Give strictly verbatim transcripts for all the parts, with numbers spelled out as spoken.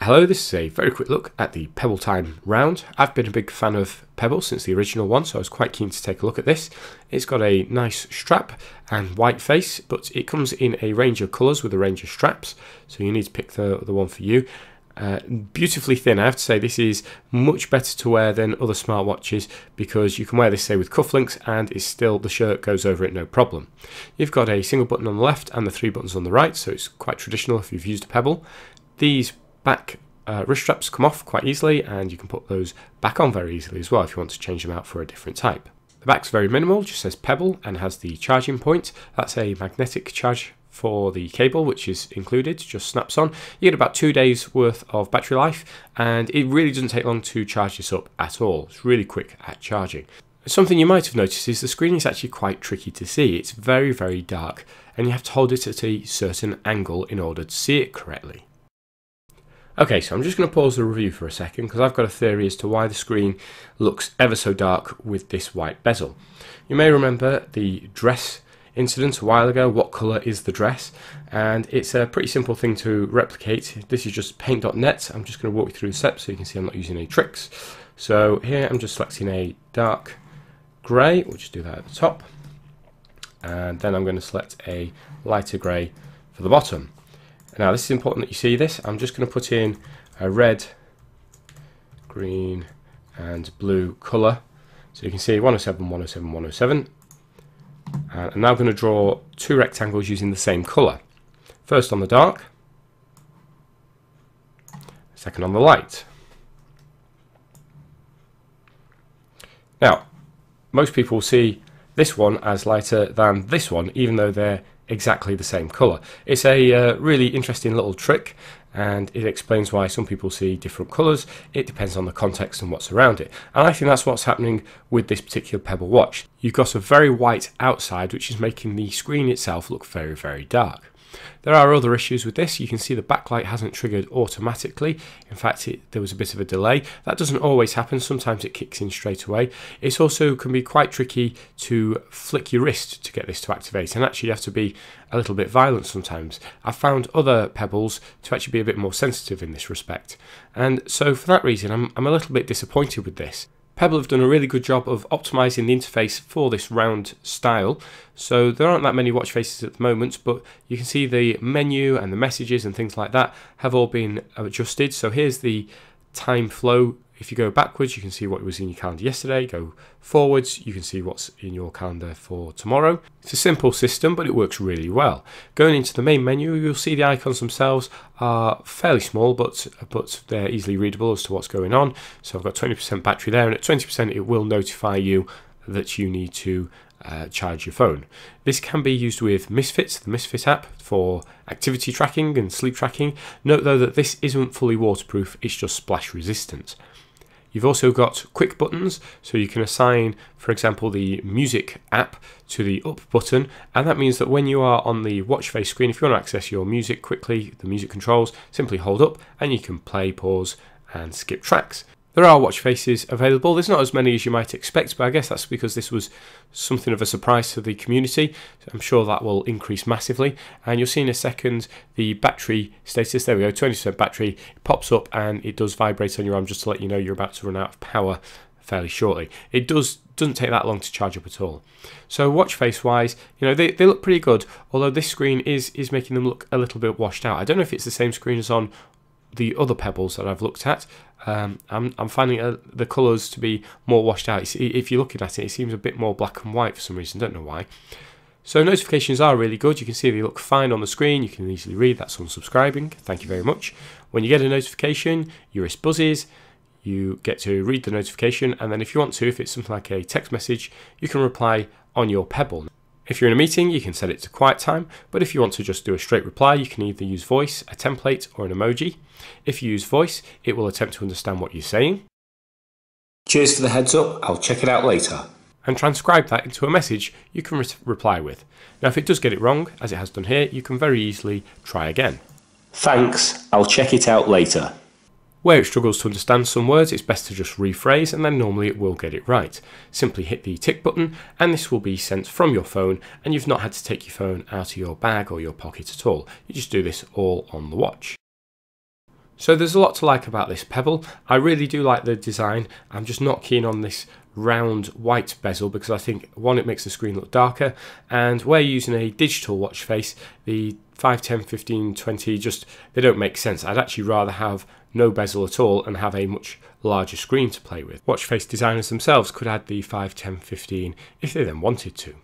Hello, this is a very quick look at the Pebble Time Round. I've been a big fan of Pebble since the original one, so I was quite keen to take a look at this. It's got a nice strap and white face, but it comes in a range of colours with a range of straps, so you need to pick the, the one for you. Uh, beautifully thin. I have to say this is much better to wear than other smartwatches because you can wear this, say, with cufflinks and it's still, the shirt goes over it no problem. You've got a single button on the left and the three buttons on the right, so it's quite traditional if you've used a Pebble. These back uh, wrist straps come off quite easily and you can put those back on very easily as well if you want to change them out for a different type. The back's very minimal, just says Pebble and has the charging point. That's a magnetic charge for the cable, which is included, just snaps on. You get about two days worth of battery life and it really doesn't take long to charge this up at all. It's really quick at charging. Something you might have noticed is the screen is actually quite tricky to see. It's very, very dark and you have to hold it at a certain angle in order to see it correctly. Okay, so I'm just going to pause the review for a second because I've got a theory as to why the screen looks ever so dark with this white bezel. You may remember the dress incident a while ago, what colour is the dress, and it's a pretty simple thing to replicate. This is just paint dot net. I'm just going to walk you through the steps so you can see I'm not using any tricks. So here I'm just selecting a dark grey, we'll just do that at the top, and then I'm going to select a lighter grey for the bottom. Now this is important that you see this. I'm just going to put in a red, green and blue colour, so you can see one oh seven, one oh seven, one oh seven. And I'm now going to draw two rectangles using the same colour. First on the dark, second on the light. Now, most people see this one as lighter than this one, even though they're exactly the same colour. It's a uh, really interesting little trick and it explains why some people see different colours. It depends on the context and what's around it, and I think that's what's happening with this particular Pebble watch. You've got a very white outside which is making the screen itself look very, very dark. There are other issues with this. You can see the backlight hasn't triggered automatically. In fact, it, there was a bit of a delay. That doesn't always happen. Sometimes it kicks in straight away. It also can be quite tricky to flick your wrist to get this to activate, and actually you have to be a little bit violent sometimes. I've found other Pebbles to actually be a bit more sensitive in this respect, and so for that reason I'm, I'm a little bit disappointed with this. Pebble have done a really good job of optimising the interface for this round style, so there aren't that many watch faces at the moment, but you can see the menu and the messages and things like that have all been adjusted. So here's the time flow. If you go backwards you can see what was in your calendar yesterday, go forwards you can see what's in your calendar for tomorrow. It's a simple system but it works really well. Going into the main menu you'll see the icons themselves are fairly small but, but they're easily readable as to what's going on. So I've got twenty percent battery there, and at twenty percent it will notify you that you need to Uh, charge your phone. This can be used with Misfits, the Misfit app, for activity tracking and sleep tracking. Note though that this isn't fully waterproof, it's just splash resistant. You've also got quick buttons, so you can assign, for example, the music app to the up button, and that means that when you are on the watch face screen, if you want to access your music quickly, the music controls, simply hold up and you can play, pause and skip tracks. There are watch faces available. There's not as many as you might expect, but I guess that's because this was something of a surprise to the community. I'm sure that will increase massively. And you'll see in a second the battery status. There we go, twenty percent battery. It pops up and it does vibrate on your arm just to let you know you're about to run out of power fairly shortly. It does, doesn't take that long to charge up at all. So watch face wise, you know, they, they look pretty good, although this screen is, is making them look a little bit washed out. I don't know if it's the same screen as on the other Pebbles that I've looked at. Um, I'm, I'm finding uh, the colours to be more washed out. It's, if you're looking at it, it seems a bit more black and white for some reason, don't know why. So notifications are really good. You can see they look fine on the screen. You can easily read, that's unsubscribing, thank you very much. When you get a notification, your wrist buzzes, you get to read the notification, and then if you want to, if it's something like a text message, you can reply on your Pebble. If you're in a meeting, you can set it to quiet time, but if you want to just do a straight reply, you can either use voice, a template, or an emoji. If you use voice, it will attempt to understand what you're saying. Cheers for the heads up, I'll check it out later. And transcribe that into a message you can re reply with. Now, if it does get it wrong, as it has done here, you can very easily try again. Thanks, I'll check it out later. Where it struggles to understand some words, it's best to just rephrase, and then normally it will get it right. Simply hit the tick button and this will be sent from your phone, and you've not had to take your phone out of your bag or your pocket at all. You just do this all on the watch. So there's a lot to like about this Pebble. I really do like the design. I'm just not keen on this round white bezel because I think, one, it makes the screen look darker, and we're using a digital watch face. The five, ten, fifteen, twenty, just, they don't make sense. I'd actually rather have no bezel at all and have a much larger screen to play with. Watch face designers themselves could add the five, ten, fifteen if they then wanted to.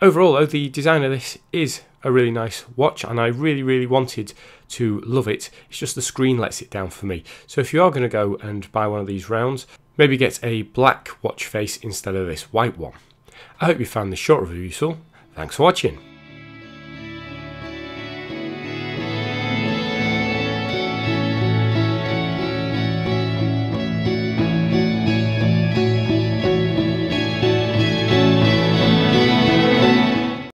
Overall though, the design of this is a really nice watch and I really, really wanted to love it. It's just the screen lets it down for me. So if you are going to go and buy one of these rounds, maybe get a black watch face instead of this white one. I hope you found this short review useful. Thanks for watching.